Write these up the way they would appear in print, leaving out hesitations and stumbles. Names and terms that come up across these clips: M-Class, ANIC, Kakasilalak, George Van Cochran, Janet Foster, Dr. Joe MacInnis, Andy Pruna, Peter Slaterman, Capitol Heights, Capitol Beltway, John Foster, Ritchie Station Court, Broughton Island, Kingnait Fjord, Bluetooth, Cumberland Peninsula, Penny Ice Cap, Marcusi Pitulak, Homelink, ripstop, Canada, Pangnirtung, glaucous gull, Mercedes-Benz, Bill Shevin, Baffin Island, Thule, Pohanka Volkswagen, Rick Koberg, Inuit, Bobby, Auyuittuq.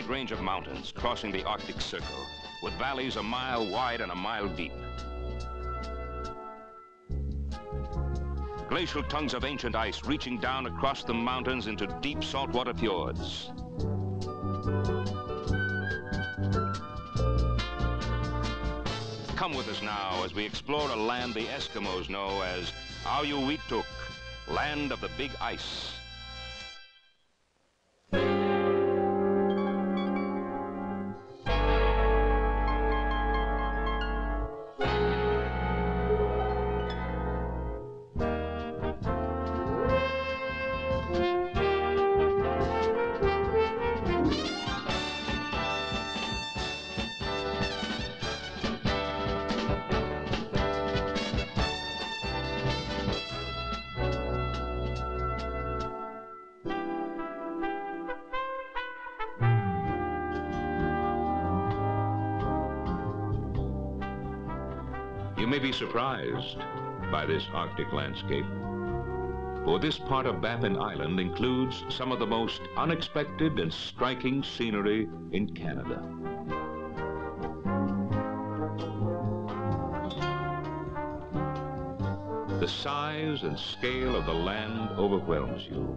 great range of mountains crossing the Arctic Circle, with valleys a mile wide and a mile deep. Glacial tongues of ancient ice reaching down across the mountains into deep saltwater fjords. Come with us now as we explore a land the Eskimos know as Auyuittuq, land of the big ice. Surprised by this Arctic landscape, for this part of Baffin Island includes some of the most unexpected and striking scenery in Canada. The size and scale of the land overwhelms you.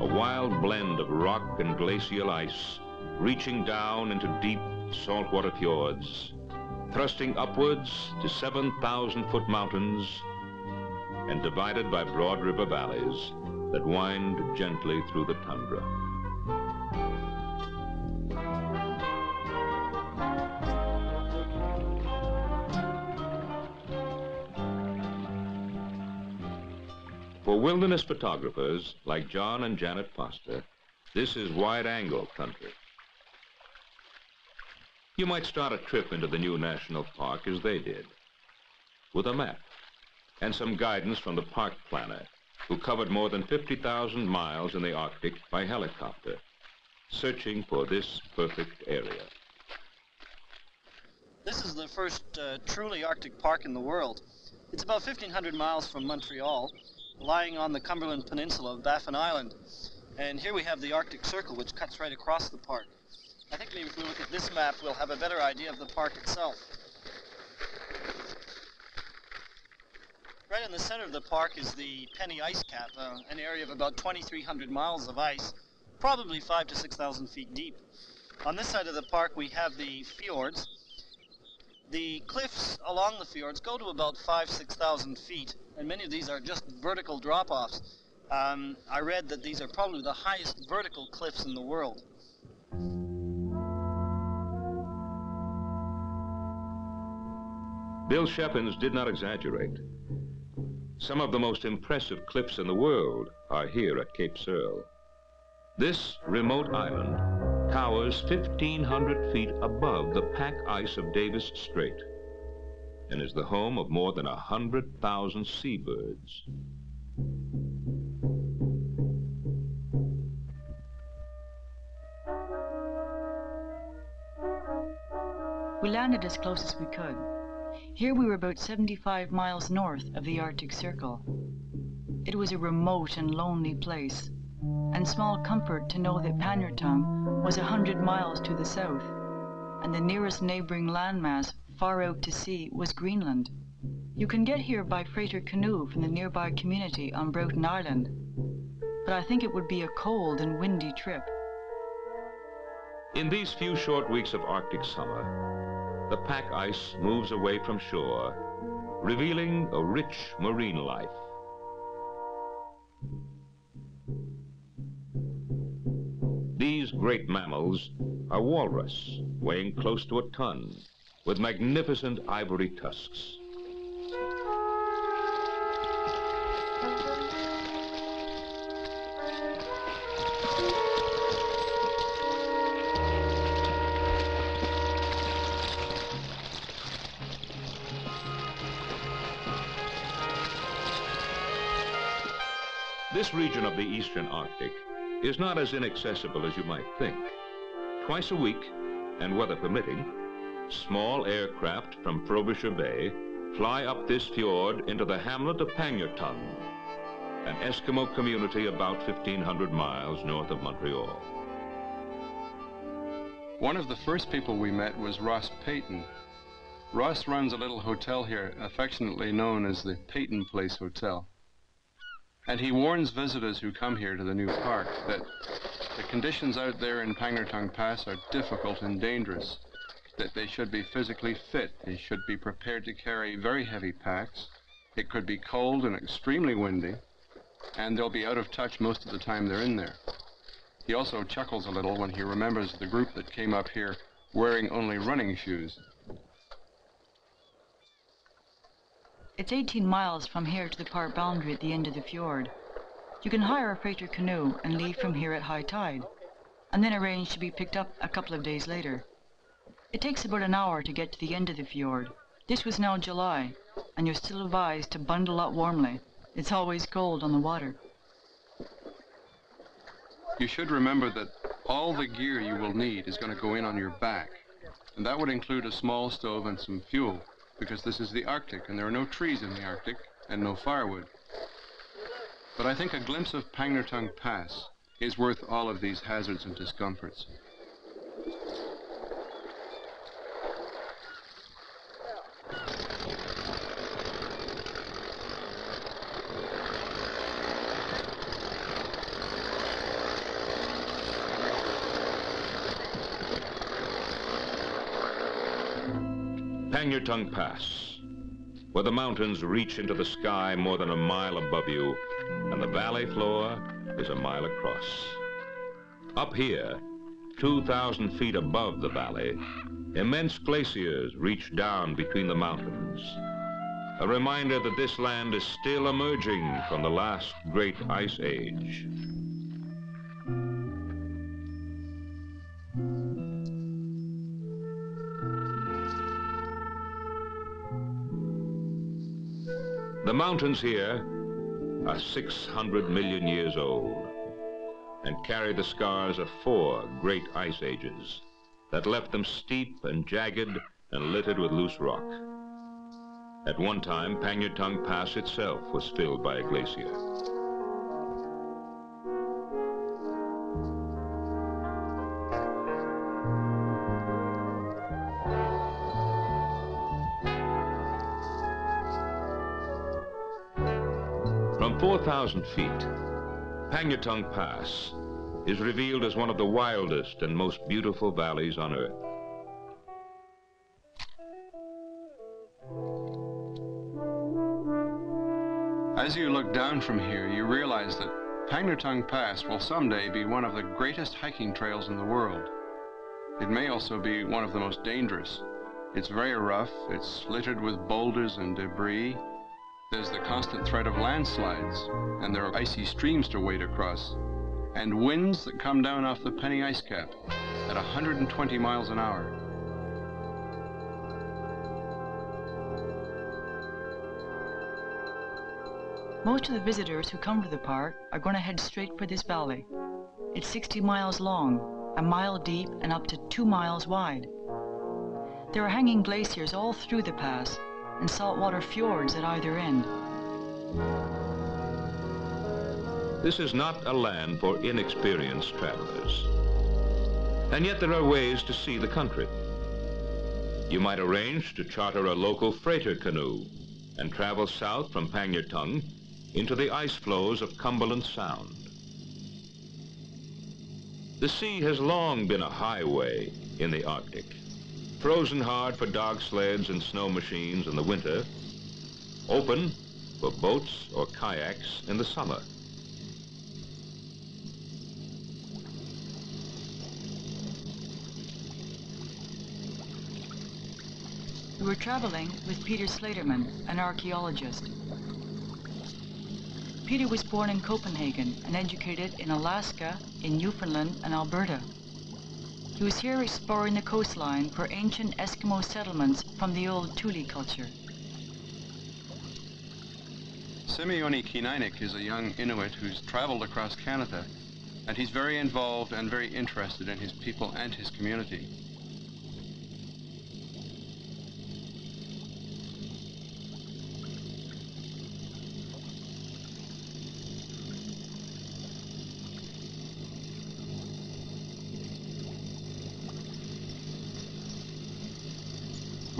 A wild blend of rock and glacial ice reaching down into deep saltwater fjords, thrusting upwards to 7,000-foot mountains and divided by broad river valleys that wind gently through the tundra. For wilderness photographers like John and Janet Foster, this is wide-angle country. You might start a trip into the new national park as they did, with a map and some guidance from the park planner, who covered more than 50,000 miles in the Arctic by helicopter, searching for this perfect area. This is the first truly Arctic park in the world. It's about 1,500 miles from Montreal, lying on the Cumberland Peninsula of Baffin Island. And here we have the Arctic Circle, which cuts right across the park. I think maybe if we look at this map, we'll have a better idea of the park itself. Right in the center of the park is the Penny Ice Cap, an area of about 2,300 miles of ice, probably 5,000 to 6,000 feet deep. On this side of the park, we have the fjords. The cliffs along the fjords go to about 5,000, 6,000 feet, and many of these are just vertical drop-offs. I read that these are probably the highest vertical cliffs in the world. Bill Sheppins did not exaggerate. Some of the most impressive cliffs in the world are here at Cape Searle. This remote island towers 1,500 feet above the pack ice of Davis Strait and is the home of more than 100,000 seabirds. We landed as close as we could. Here we were about 75 miles north of the Arctic Circle. It was a remote and lonely place, and small comfort to know that Pangnirtung was 100 miles to the south, and the nearest neighboring landmass far out to sea was Greenland. You can get here by freighter canoe from the nearby community on Broughton Island, but I think it would be a cold and windy trip. In these few short weeks of Arctic summer, the pack ice moves away from shore, revealing a rich marine life. These great mammals are walrus, weighing close to a ton, with magnificent ivory tusks. This region of the eastern Arctic is not as inaccessible as you might think. Twice a week, and weather permitting, small aircraft from Frobisher Bay fly up this fjord into the hamlet of Pangnirtung, an Eskimo community about 1,500 miles north of Montreal. One of the first people we met was Ross Peyton. Ross runs a little hotel here, affectionately known as the Peyton Place Hotel. And he warns visitors who come here to the new park that the conditions out there in Pangnirtung Pass are difficult and dangerous, that they should be physically fit, they should be prepared to carry very heavy packs, it could be cold and extremely windy, and they'll be out of touch most of the time they're in there. He also chuckles a little when he remembers the group that came up here wearing only running shoes. It's 18 miles from here to the park boundary at the end of the fjord. You can hire a freighter canoe and leave from here at high tide, and then arrange to be picked up a couple of days later. It takes about an hour to get to the end of the fjord. This was now July, and you're still advised to bundle up warmly. It's always cold on the water. You should remember that all the gear you will need is going to go in on your back, and that would include a small stove and some fuel, because this is the Arctic, and there are no trees in the Arctic, and no firewood. But I think a glimpse of Pangnirtung Pass is worth all of these hazards and discomforts. Pangnirtung Pass, where the mountains reach into the sky more than a mile above you, and the valley floor is a mile across. Up here, 2,000 feet above the valley, immense glaciers reach down between the mountains. A reminder that this land is still emerging from the last great ice age. The mountains here are 600 million years old and carry the scars of four great ice ages that left them steep and jagged and littered with loose rock. At one time, Pangnirtung Pass itself was filled by a glacier. From 4,000 feet, Pangnirtung Pass is revealed as one of the wildest and most beautiful valleys on Earth. As you look down from here, you realize that Pangnirtung Pass will someday be one of the greatest hiking trails in the world. It may also be one of the most dangerous. It's very rough, it's littered with boulders and debris. There's the constant threat of landslides, and there are icy streams to wade across, and winds that come down off the Penny Ice Cap at 120 miles an hour. Most of the visitors who come to the park are going to head straight for this valley. It's 60 miles long, a mile deep, and up to 2 miles wide. There are hanging glaciers all through the pass, and saltwater fjords at either end. This is not a land for inexperienced travelers. And yet there are ways to see the country. You might arrange to charter a local freighter canoe and travel south from Pangnirtung into the ice floes of Cumberland Sound. The sea has long been a highway in the Arctic, frozen hard for dog sleds and snow machines in the winter, open for boats or kayaks in the summer. We were traveling with Peter Slaterman, an archaeologist. Peter was born in Copenhagen and educated in Alaska, in Newfoundland and Alberta. He was here exploring the coastline for ancient Eskimo settlements from the old Thule culture. Simeonie Keenainak is a young Inuit who's traveled across Canada, and he's very involved and very interested in his people and his community.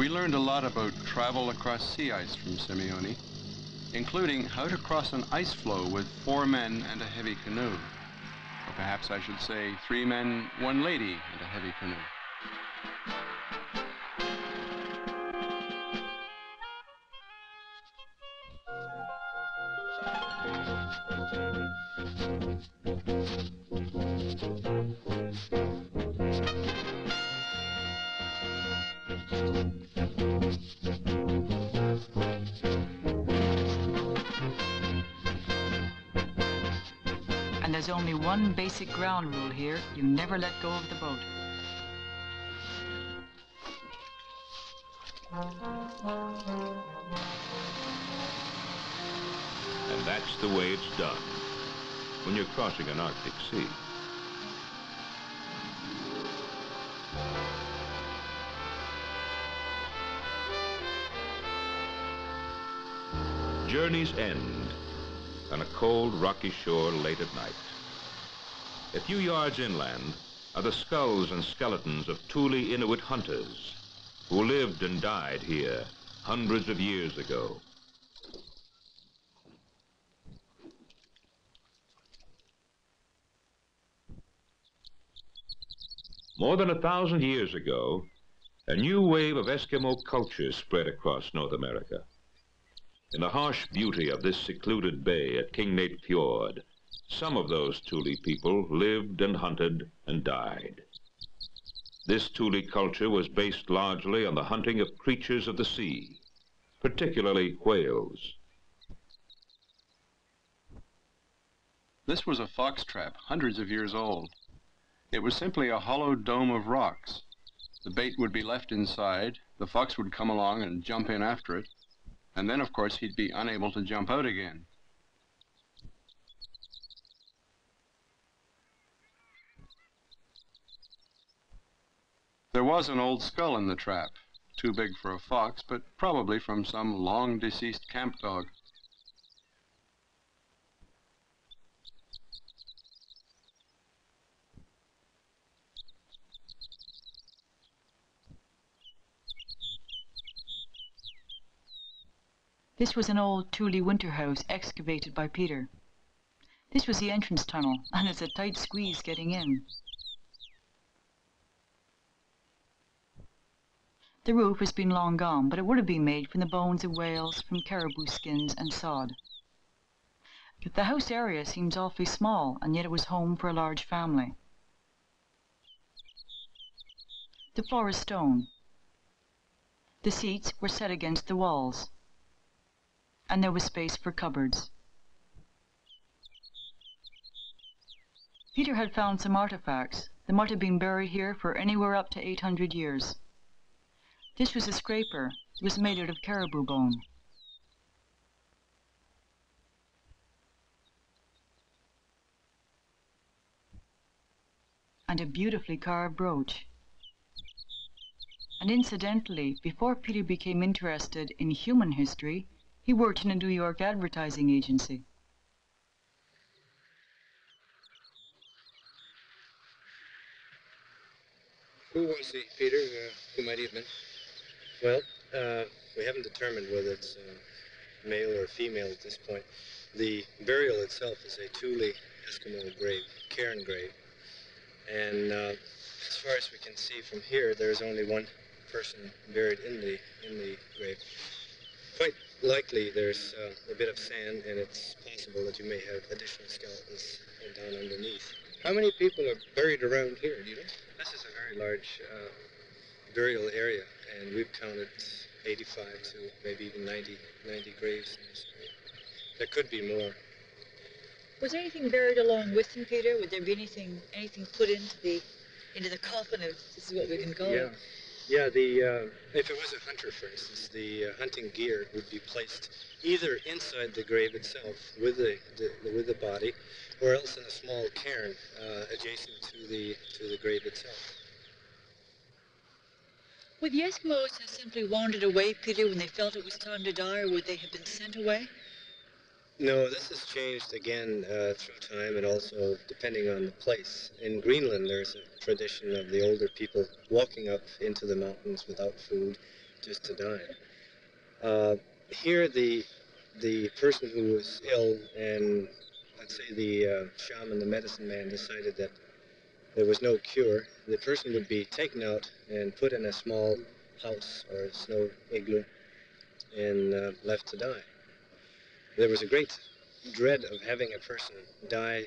We learned a lot about travel across sea ice from Simeonie, including how to cross an ice floe with 4 men and a heavy canoe. Or perhaps I should say 3 men, 1 lady and a heavy canoe. And there's only one basic ground rule here: you never let go of the boat. And that's the way it's done when you're crossing an Arctic sea. Journeys end on a cold, rocky shore late at night. A few yards inland are the skulls and skeletons of Thule Inuit hunters who lived and died here hundreds of years ago. More than 1,000 years ago, a new wave of Eskimo culture spread across North America. In the harsh beauty of this secluded bay at Kingnait Fjord, some of those Thule people lived and hunted and died. This Thule culture was based largely on the hunting of creatures of the sea, particularly whales. This was a fox trap hundreds of years old. It was simply a hollow dome of rocks. The bait would be left inside, the fox would come along and jump in after it, and then, of course, he'd be unable to jump out again. There was an old skull in the trap, too big for a fox, but probably from some long-deceased camp dog. This was an old Thule winter house excavated by Peter. This was the entrance tunnel, and it's a tight squeeze getting in. The roof has been long gone, but it would have been made from the bones of whales, from caribou skins and sod. But the house area seems awfully small, and yet it was home for a large family. The floor is stone. The seats were set against the walls, and there was space for cupboards. Peter had found some artifacts that might have been buried here for anywhere up to 800 years. This was a scraper. It was made out of caribou bone. And a beautifully carved brooch. And incidentally, before Peter became interested in human history, he worked in a New York advertising agency. Who was he, Peter? Who might he have been? Well, we haven't determined whether it's male or female at this point. The burial itself is a Thule Eskimo grave, cairn grave. And as far as we can see from here, there's only one person buried in the grave. Quite likely there's a bit of sand, and it's possible that you may have additional skeletons down underneath. How many people are buried around here, do you know? This is a very large burial area, and we've counted 85 to maybe even 90 graves in this area. There could be more. Was there anything buried along with him, Peter? Would there be anything put into the coffin of, this is what we can call it? Yeah, if it was a hunter, for instance, the hunting gear would be placed either inside the grave itself with the body, or else in a small cairn adjacent to the grave itself. Would the Eskimos have simply wandered away, Peter, when they felt it was time to die, or would they have been sent away? No, this has changed again through time, and also depending on the place. In Greenland, there's a tradition of the older people walking up into the mountains without food just denied. Here, the person who was ill and, let's say, the shaman, the medicine man, decided that there was no cure. The person would be taken out and put in a small house or a snow igloo and left to die. There was a great dread of having a person die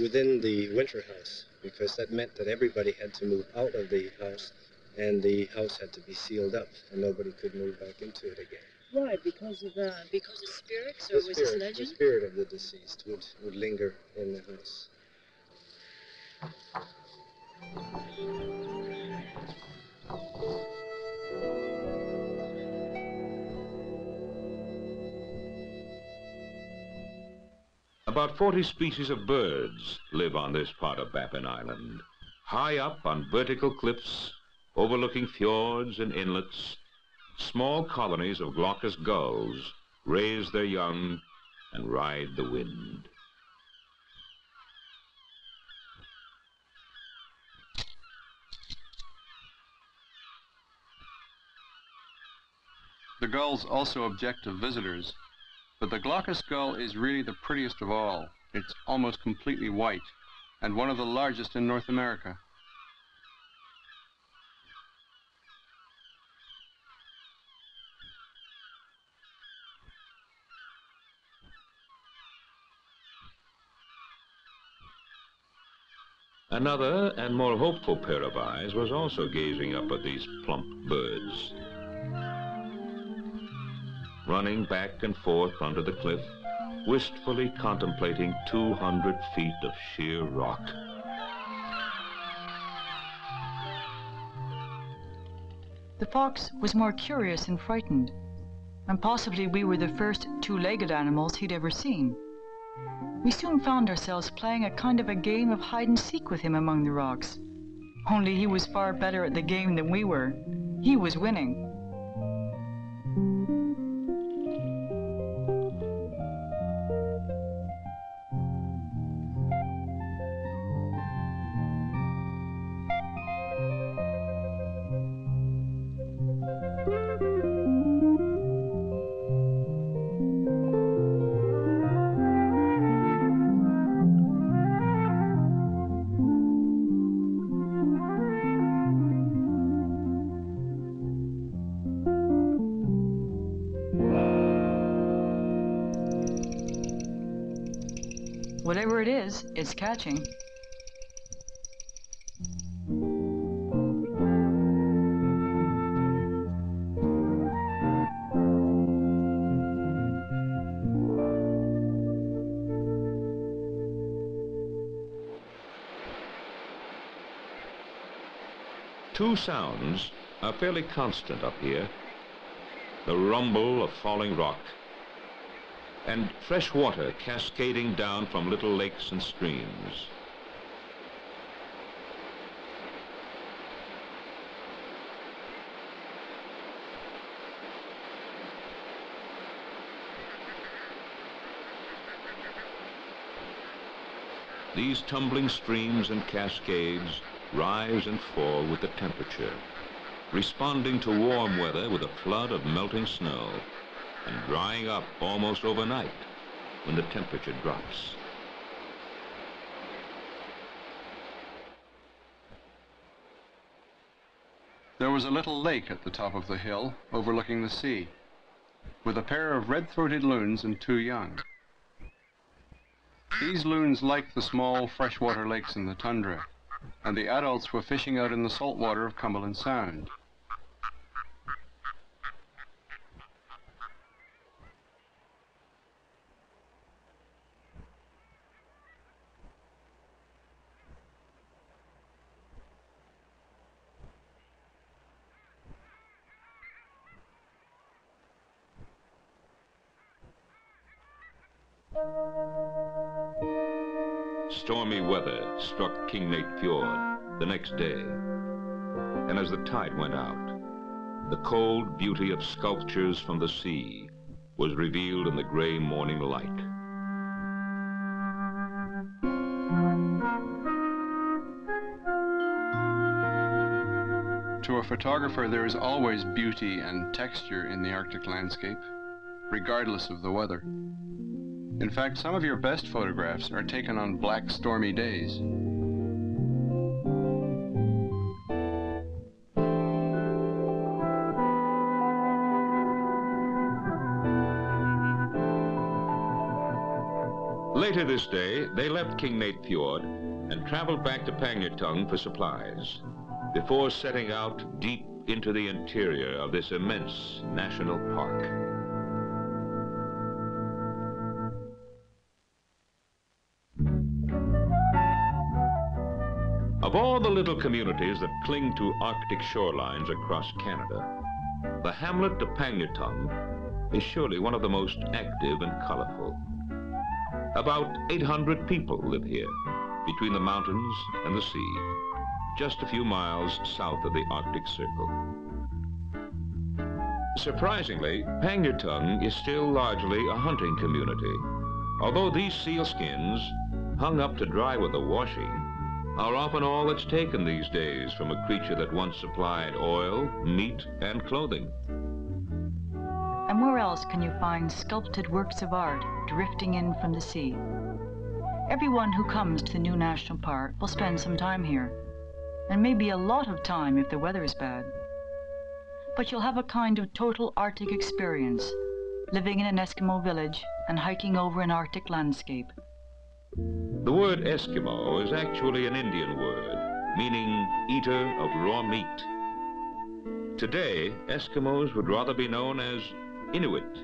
within the winter house, because that meant that everybody had to move out of the house, and the house had to be sealed up, and nobody could move back into it again. Right, because of spirits, or was this legend? The spirit of the deceased would linger in the house. About 40 species of birds live on this part of Baffin Island, high up on vertical cliffs, overlooking fjords and inlets. Small colonies of glaucous gulls raise their young and ride the wind. The gulls also object to visitors, but the glaucous gull is really the prettiest of all. It's almost completely white, and one of the largest in North America. Another and more hopeful pair of eyes was also gazing up at these plump birds, running back and forth under the cliff, wistfully contemplating 200 feet of sheer rock. The fox was more curious and frightened, and possibly we were the first two-legged animals he'd ever seen. We soon found ourselves playing a kind of a game of hide-and-seek with him among the rocks. Only he was far better at the game than we were. He was winning. Whatever it is, it's catching. Two sounds are fairly constant up here: the rumble of falling rock and fresh water cascading down from little lakes and streams. These tumbling streams and cascades rise and fall with the temperature, responding to warm weather with a flood of melting snow, and drying up almost overnight when the temperature drops. There was a little lake at the top of the hill overlooking the sea, with a pair of red-throated loons and two young. These loons liked the small freshwater lakes in the tundra, and the adults were fishing out in the salt water of Cumberland Sound. Stormy weather struck Kingnait Fjord the next day, and as the tide went out, the cold beauty of sculptures from the sea was revealed in the gray morning light. To a photographer, there is always beauty and texture in the Arctic landscape, regardless of the weather. In fact, some of your best photographs are taken on black, stormy days. Later this day, they left Kingnait Fjord and traveled back to Pangnirtung for supplies, before setting out deep into the interior of this immense national park. Of all the little communities that cling to Arctic shorelines across Canada, the hamlet of Pangnirtung is surely one of the most active and colorful. About 800 people live here, between the mountains and the sea, just a few miles south of the Arctic Circle. Surprisingly, Pangnirtung is still largely a hunting community, although these sealskins, hung up to dry with the washing, are often all that's taken these days from a creature that once supplied oil, meat, and clothing. And where else can you find sculpted works of art drifting in from the sea? Everyone who comes to the new national park will spend some time here, and maybe a lot of time if the weather is bad. But you'll have a kind of total Arctic experience, living in an Eskimo village and hiking over an Arctic landscape. The word Eskimo is actually an Indian word, meaning eater of raw meat. Today, Eskimos would rather be known as Inuit,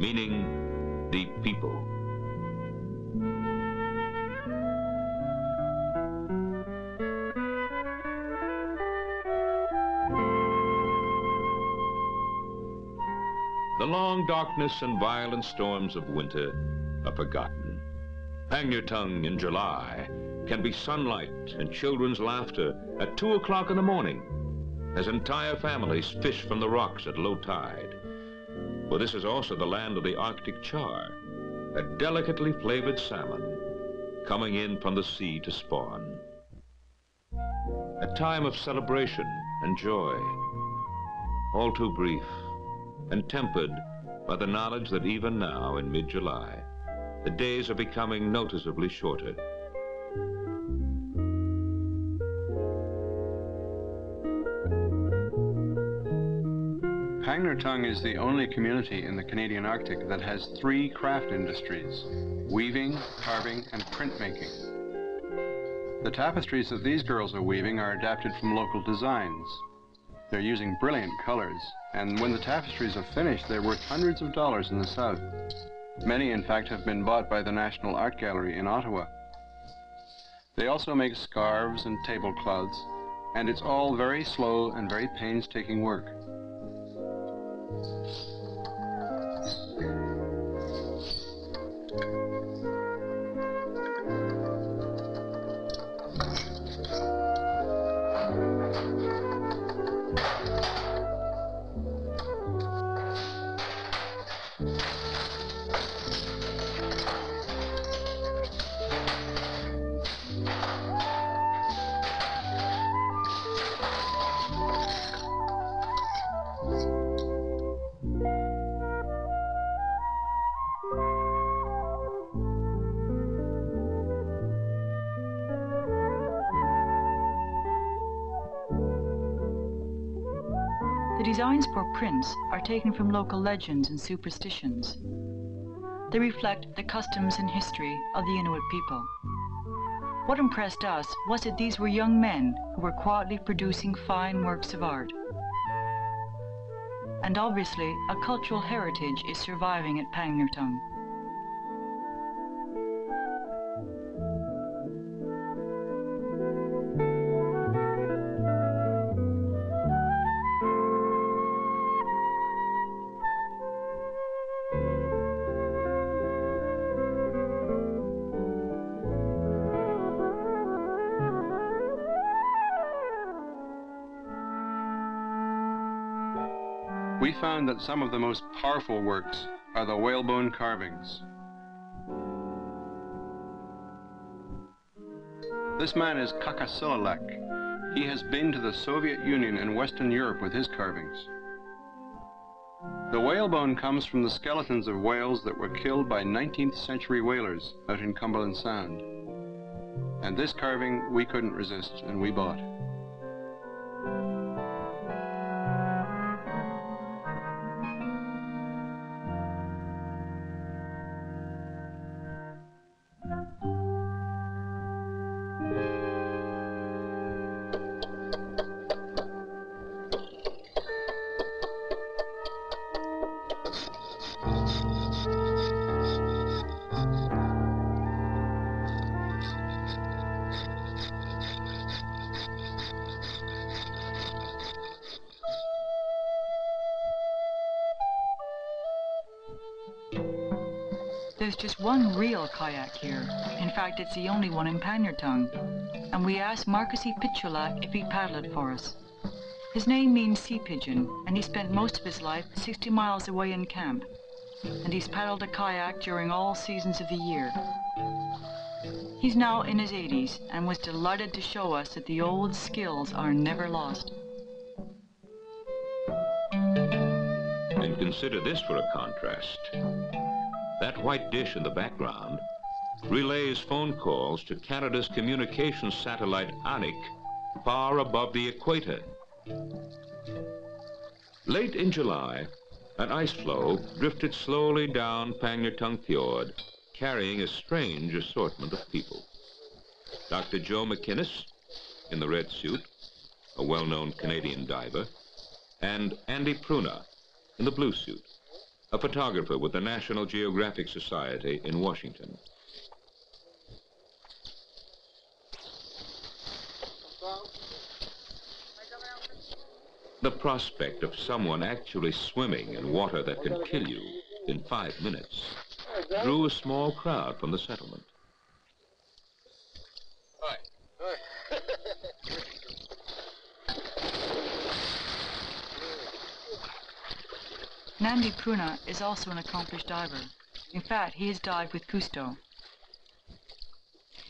meaning deep people. The long darkness and violent storms of winter are forgotten. Pangnirtung in July can be sunlight and children's laughter at 2 o'clock in the morning as entire families fish from the rocks at low tide. Well, this is also the land of the Arctic char, a delicately flavored salmon coming in from the sea to spawn. A time of celebration and joy, all too brief and tempered by the knowledge that even now in mid-July, the days are becoming noticeably shorter. Pangnirtung is the only community in the Canadian Arctic that has 3 craft industries: weaving, carving, and printmaking. The tapestries that these girls are weaving are adapted from local designs. They're using brilliant colors, and when the tapestries are finished, they're worth hundreds of dollars in the South. Many, in fact, have been bought by the National Art Gallery in Ottawa. They also make scarves and tablecloths, and it's all very slow and very painstaking work. Designs for prints are taken from local legends and superstitions. They reflect the customs and history of the Inuit people. What impressed us was that these were young men who were quietly producing fine works of art. And obviously, a cultural heritage is surviving at Pangnirtung. We found that some of the most powerful works are the whalebone carvings. This man is Kakasilalak, He has been to the Soviet Union and Western Europe with his carvings. The whalebone comes from the skeletons of whales that were killed by 19th century whalers out in Cumberland Sound. And this carving we couldn't resist, and we bought. There's just one real kayak here. In fact, it's the only one in Pangnirtung. And we asked Marcusi Pitulak if he paddled it for us. His name means sea pigeon, and he spent most of his life 60 miles away in camp. And he's paddled a kayak during all seasons of the year. He's now in his 80s and was delighted to show us that the old skills are never lost. And consider this for a contrast. That white dish in the background relays phone calls to Canada's communications satellite ANIC, far above the equator. Late in July, an ice floe drifted slowly down Pangnirtung Fjord, carrying a strange assortment of people. Dr. Joe MacInnis, in the red suit, a well-known Canadian diver, and Andy Pruna, in the blue suit, a photographer with the National Geographic Society in Washington. The prospect of someone actually swimming in water that can kill you in 5 minutes drew a small crowd from the settlement. Andy Pruna is also an accomplished diver. In fact, he has dived with Cousteau.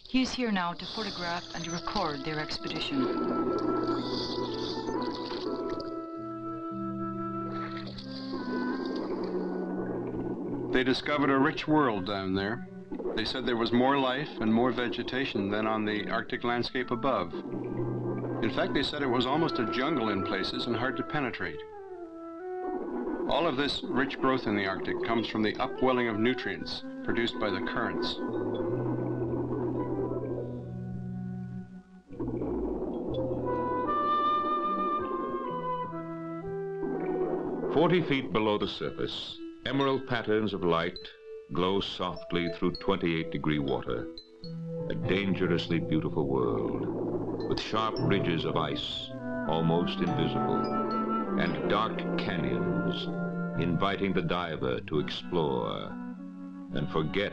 He is here now to photograph and to record their expedition. They discovered a rich world down there. They said there was more life and more vegetation than on the Arctic landscape above. In fact, they said it was almost a jungle in places and hard to penetrate. All of this rich growth in the Arctic comes from the upwelling of nutrients produced by the currents. $40 feet below the surface, emerald patterns of light glow softly through 28-degree water, a dangerously beautiful world with sharp ridges of ice, almost invisible, and dark canyons, inviting the diver to explore and forget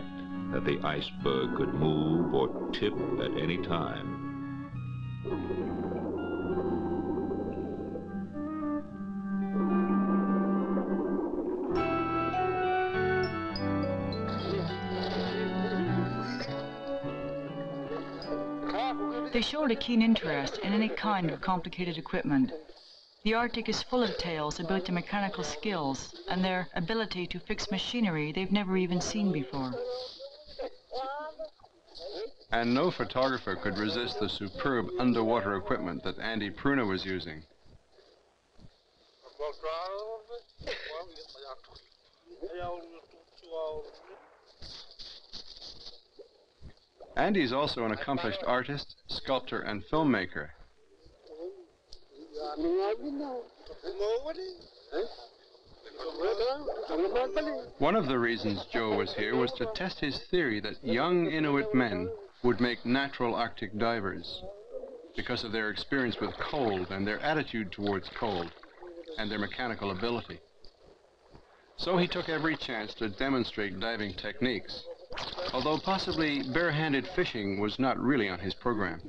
that the iceberg could move or tip at any time. They showed a keen interest in any kind of complicated equipment. The Arctic is full of tales about their mechanical skills and their ability to fix machinery they've never even seen before. And no photographer could resist the superb underwater equipment that Andy Pruna was using. Andy's also an accomplished artist, sculptor, and filmmaker. One of the reasons Joe was here was to test his theory that young Inuit men would make natural Arctic divers because of their experience with cold and their attitude towards cold and their mechanical ability. So he took every chance to demonstrate diving techniques, although possibly barehanded fishing was not really on his program.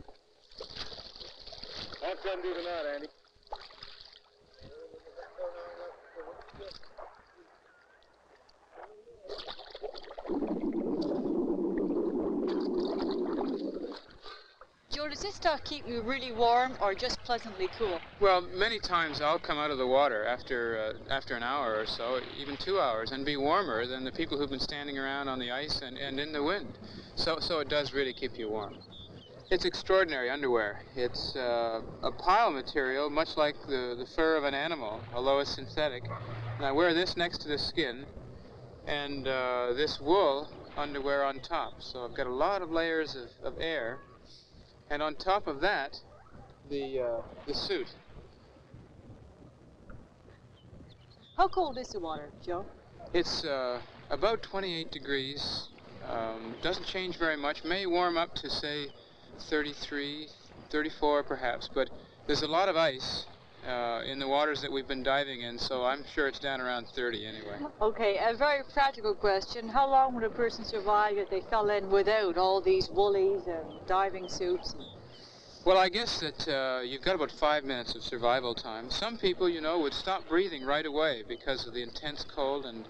does this dock keep you really warm or just pleasantly cool? Well, many times I'll come out of the water after an hour or so, even 2 hours, and be warmer than the people who've been standing around on the ice and in the wind. So it does really keep you warm. It's extraordinary underwear. It's a pile material, much like the fur of an animal, although it's synthetic. And I wear this next to the skin, and this wool underwear on top. So I've got a lot of layers of air, and on top of that, the suit. How cold is the water, Joe? It's about 28 degrees. Doesn't change very much. May warm up to, say, 33, 34 perhaps, but there's a lot of ice in the waters that we've been diving in, so I'm sure it's down around 30 anyway. Okay, a very practical question. How long would a person survive if they fell in without all these woolies and diving suits? Well, I guess that you've got about 5 minutes of survival time. Some people, you know, would stop breathing right away because of the intense cold and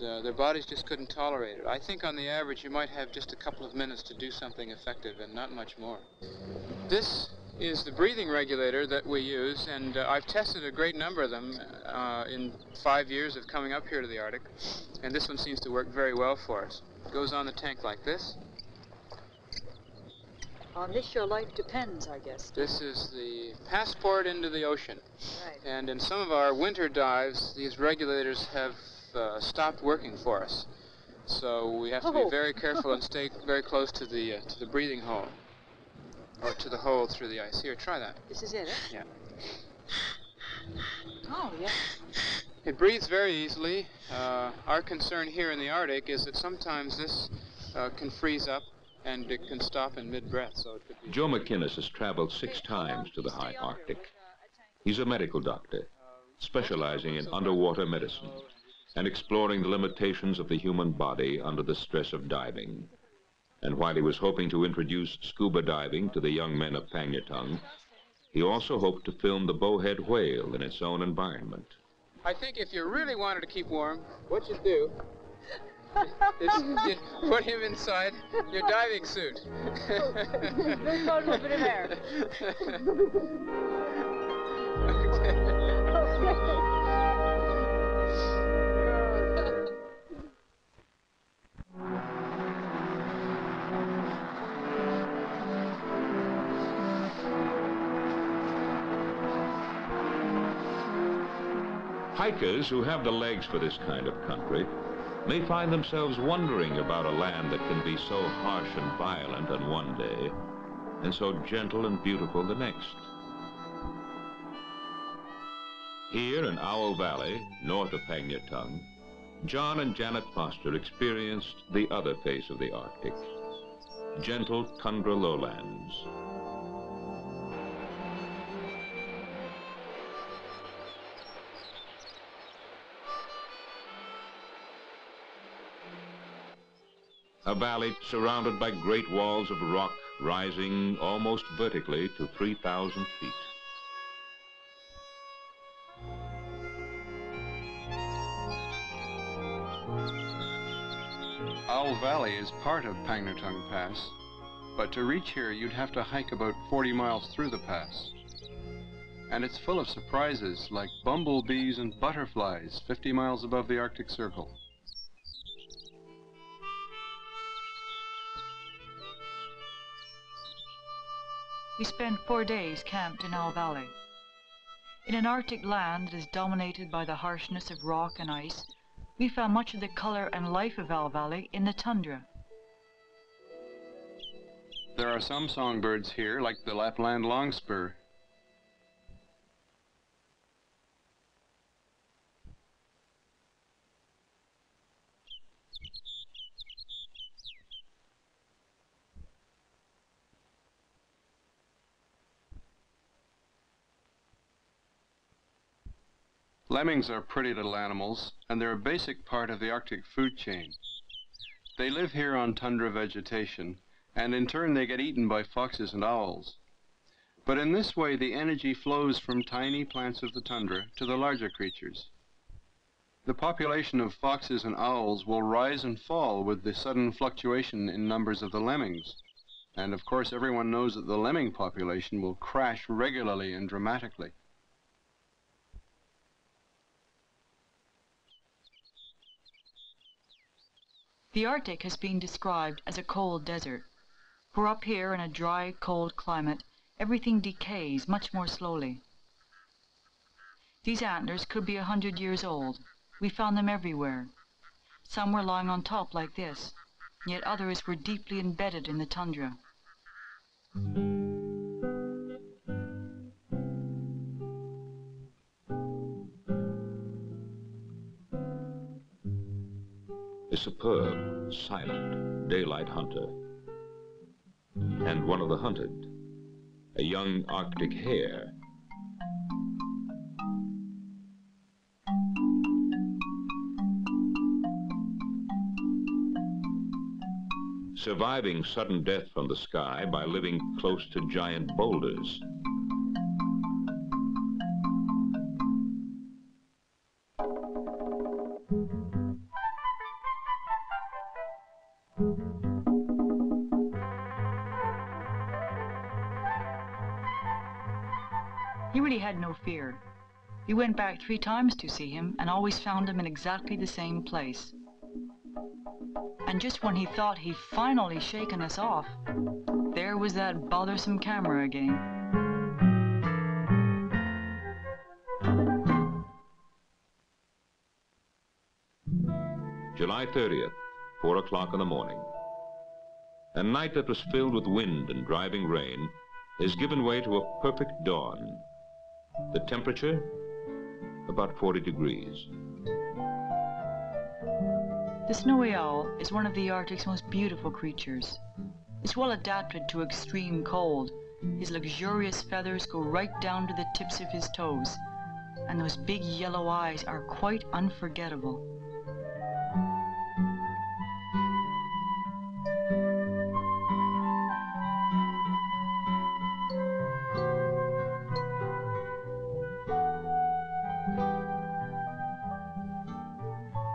their bodies just couldn't tolerate it. I think on the average you might have just a couple of minutes to do something effective and not much more. This is the breathing regulator that we use, and I've tested a great number of them in 5 years of coming up here to the Arctic, and this one seems to work very well for us. It goes on the tank like this. On this your life depends, I guess. This is the passport into the ocean. Right. And in some of our winter dives, these regulators have stopped working for us, so we have to be very careful and stay very close to the breathing hole, or to the hole through the ice. Here, try that. This is it, eh? Yeah. Oh, yeah. It breathes very easily. Our concern here in the Arctic is that sometimes this can freeze up and it can stop in mid-breath, so it could be... Joe MacInnis has traveled 6 times to the high Arctic. He's a medical doctor, specializing in underwater medicine and exploring the limitations of the human body under the stress of diving. And while he was hoping to introduce scuba diving to the young men of Pangnirtung, he also hoped to film the bowhead whale in its own environment. I think if you really wanted to keep warm, what you do is you put him inside your diving suit. There's a little bit of air. Okay. Hikers who have the legs for this kind of country may find themselves wondering about a land that can be so harsh and violent on one day and so gentle and beautiful the next. Here in Owl Valley, north of Pangnirtung, John and Janet Foster experienced the other face of the Arctic, gentle tundra lowlands. A valley surrounded by great walls of rock rising almost vertically to 3,000 feet. Owl Valley is part of Pangnirtung Pass, but to reach here you'd have to hike about 40 miles through the pass. And it's full of surprises like bumblebees and butterflies 50 miles above the Arctic Circle. We spent 4 days camped in Owl Valley. In an Arctic land that is dominated by the harshness of rock and ice, we found much of the color and life of Owl Valley in the tundra. There are some songbirds here, like the Lapland longspur. Lemmings are pretty little animals, and they're a basic part of the Arctic food chain. They live here on tundra vegetation, and in turn they get eaten by foxes and owls. But in this way the energy flows from tiny plants of the tundra to the larger creatures. The population of foxes and owls will rise and fall with the sudden fluctuation in numbers of the lemmings. And of course everyone knows that the lemming population will crash regularly and dramatically. The Arctic has been described as a cold desert. For up here in a dry, cold climate, everything decays much more slowly. These antlers could be 100 years old. We found them everywhere. Some were lying on top like this, yet others were deeply embedded in the tundra. A superb, silent, daylight hunter, and one of the hunted, a young Arctic hare. Surviving sudden death from the sky by living close to giant boulders. He really had no fear. We went back 3 times to see him and always found him in exactly the same place. And just when he thought he'd finally shaken us off, there was that bothersome camera again. July 30th, 4 o'clock in the morning. A night that was filled with wind and driving rain has given way to a perfect dawn. The temperature, about 40 degrees. The snowy owl is one of the Arctic's most beautiful creatures. It's well adapted to extreme cold. His luxurious feathers go right down to the tips of his toes, and those big yellow eyes are quite unforgettable.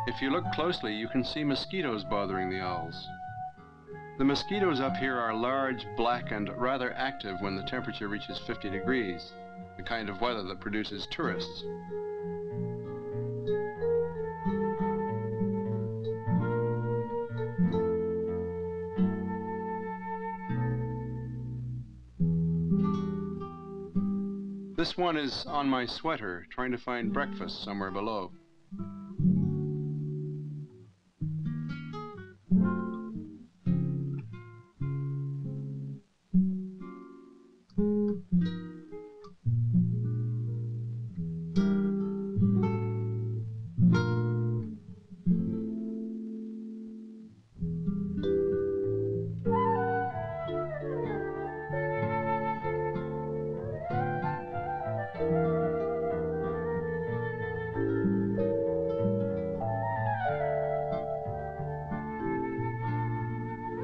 If you look closely, you can see mosquitoes bothering the owls. The mosquitoes up here are large, black, and rather active when the temperature reaches 50 degrees, the kind of weather that produces tourists. This one is on my sweater, trying to find breakfast somewhere below.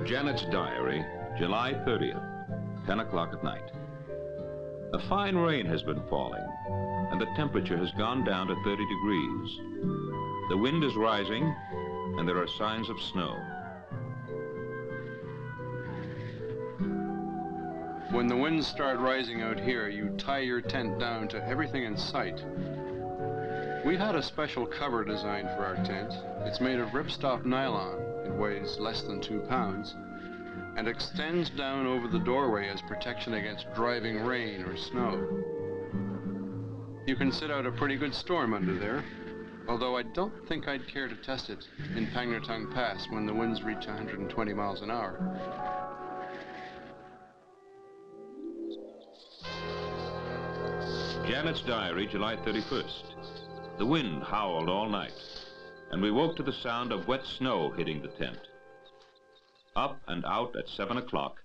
Janet's diary, July 30th, 10 o'clock at night. A fine rain has been falling, and the temperature has gone down to 30 degrees. The wind is rising, and there are signs of snow. When the winds start rising out here, you tie your tent down to everything in sight. We've had a special cover designed for our tent. It's made of ripstop nylon. It weighs less than 2 pounds and extends down over the doorway as protection against driving rain or snow. You can sit out a pretty good storm under there, although I don't think I'd care to test it in Pangnirtung Pass when the winds reach 120 miles an hour. Janet's diary, July 31st. The wind howled all night, and we woke to the sound of wet snow hitting the tent. Up and out at 7 o'clock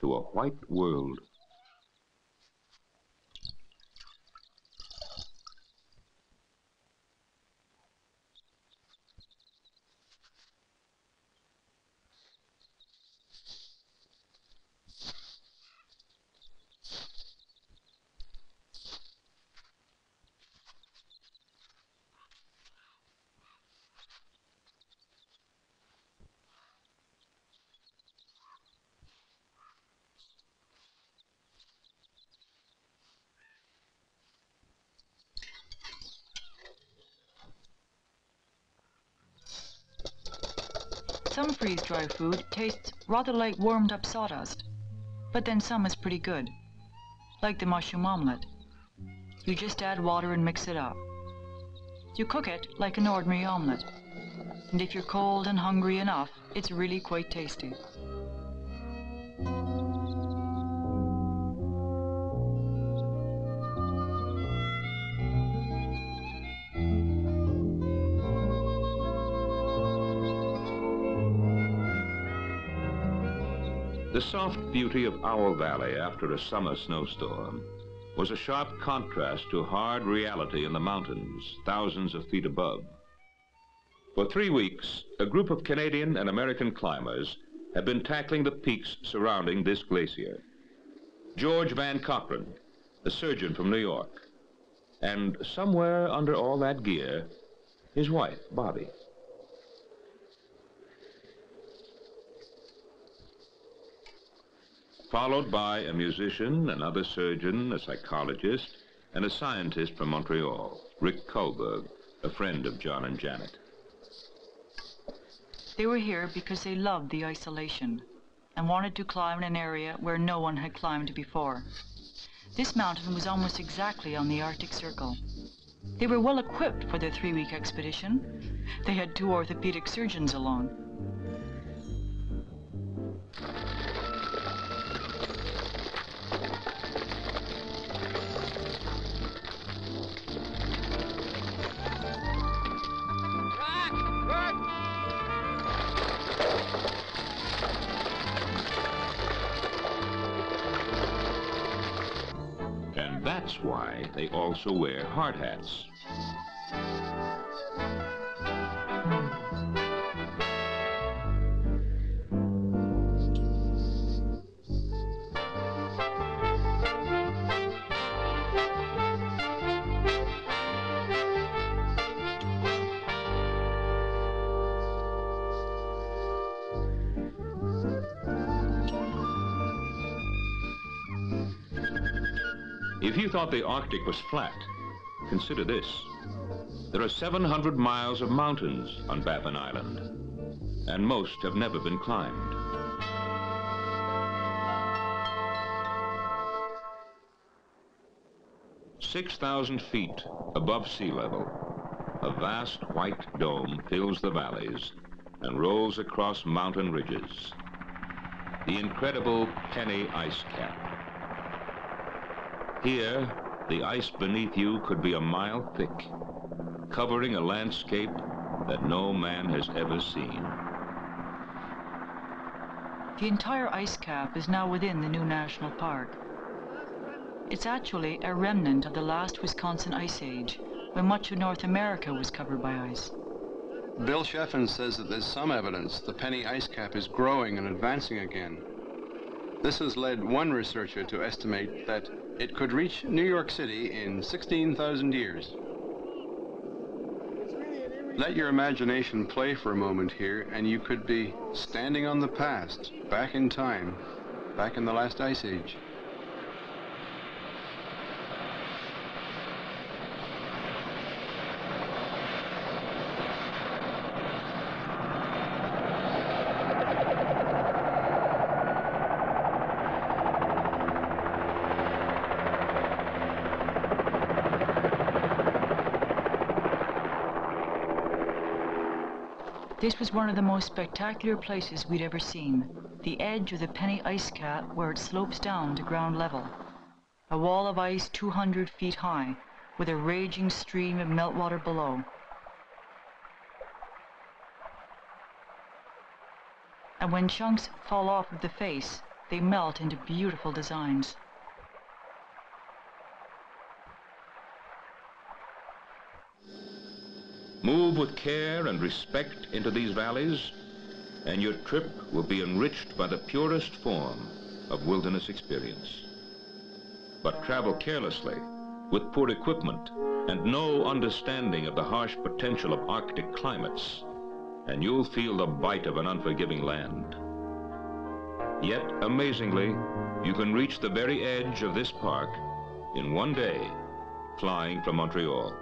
to a white world. Some freeze-dry food tastes rather like warmed-up sawdust, but then some is pretty good, like the mushroom omelette. You just add water and mix it up. You cook it like an ordinary omelette, and if you're cold and hungry enough, it's really quite tasty. The soft beauty of Owl Valley after a summer snowstorm was a sharp contrast to hard reality in the mountains, thousands of feet above. For 3 weeks, a group of Canadian and American climbers had been tackling the peaks surrounding this glacier. George Van Cochran, a surgeon from New York, and somewhere under all that gear, his wife, Bobby. Followed by a musician, another surgeon, a psychologist, and a scientist from Montreal, Rick Koberg, a friend of John and Janet. They were here because they loved the isolation and wanted to climb an area where no one had climbed before. This mountain was almost exactly on the Arctic Circle. They were well equipped for their 3-week expedition. They had 2 orthopedic surgeons along. That's why they also wear hard hats. If you thought the Arctic was flat, consider this. There are 700 miles of mountains on Baffin Island, and most have never been climbed. " 6,000 feet above sea level, a vast white dome fills the valleys and rolls across mountain ridges. The incredible Penny Ice Cap. Here, the ice beneath you could be a mile thick, covering a landscape that no man has ever seen. The entire ice cap is now within the new national park. It's actually a remnant of the last Wisconsin ice age, when much of North America was covered by ice. Bill Shevin says that there's some evidence the Penny Ice Cap is growing and advancing again. This has led one researcher to estimate that it could reach New York City in 16,000 years. Let your imagination play for a moment here, and you could be standing on the past, back in time, back in the last ice age. This was one of the most spectacular places we'd ever seen, the edge of the Penny Ice Cap where it slopes down to ground level. A wall of ice 200 feet high, with a raging stream of meltwater below. And when chunks fall off of the face, they melt into beautiful designs. Move with care and respect into these valleys, and your trip will be enriched by the purest form of wilderness experience. But travel carelessly, with poor equipment, and no understanding of the harsh potential of Arctic climates, and you'll feel the bite of an unforgiving land. Yet, amazingly, you can reach the very edge of this park in 1 day, flying from Montreal.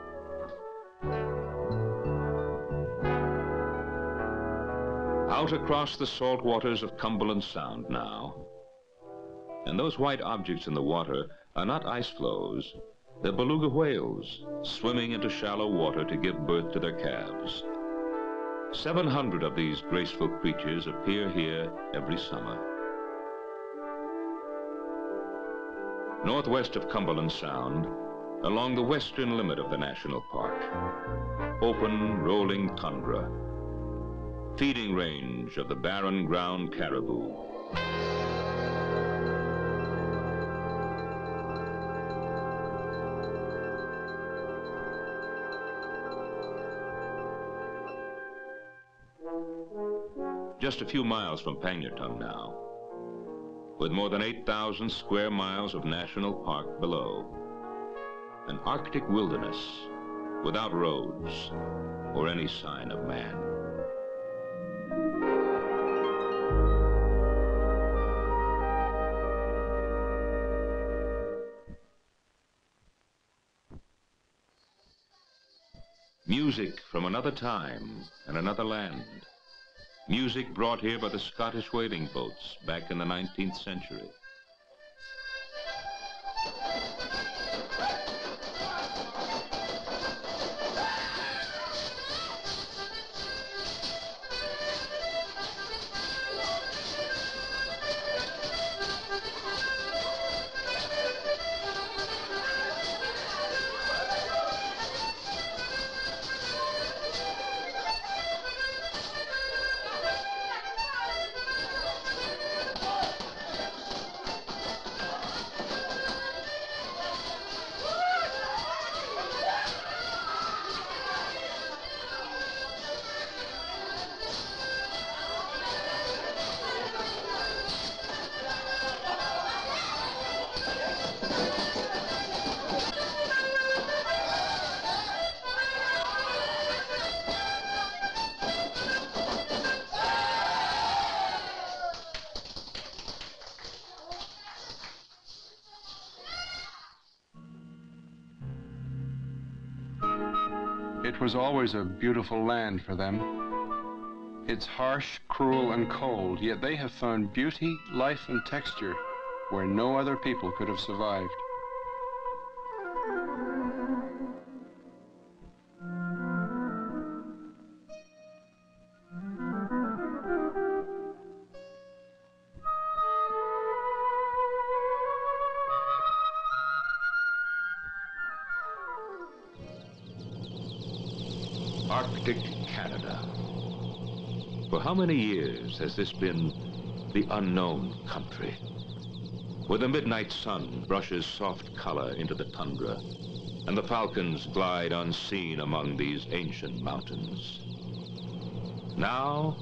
out across the salt waters of Cumberland Sound now. And those white objects in the water are not ice floes. They're beluga whales swimming into shallow water to give birth to their calves. 700 of these graceful creatures appear here every summer. Northwest of Cumberland Sound, along the western limit of the national park, open rolling tundra, feeding range of the barren ground caribou. Just a few miles from Pangnirtung now, with more than 8,000 square miles of national park below, an Arctic wilderness without roads or any sign of man. Music from another time and another land. Music brought here by the Scottish whaling boats back in the 19th century. It was always a beautiful land for them. It's harsh, cruel, and cold, yet they have found beauty, life, and texture where no other people could have survived. How many years has this been the unknown country, where the midnight sun brushes soft color into the tundra, and the falcons glide unseen among these ancient mountains? Now,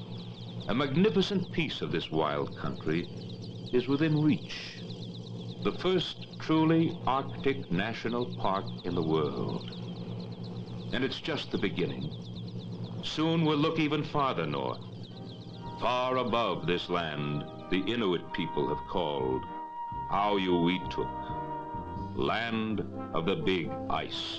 a magnificent piece of this wild country is within reach, the first truly Arctic national park in the world. And it's just the beginning. Soon we'll look even farther north. Far above this land, the Inuit people have called Auyuittuq, land of the big ice.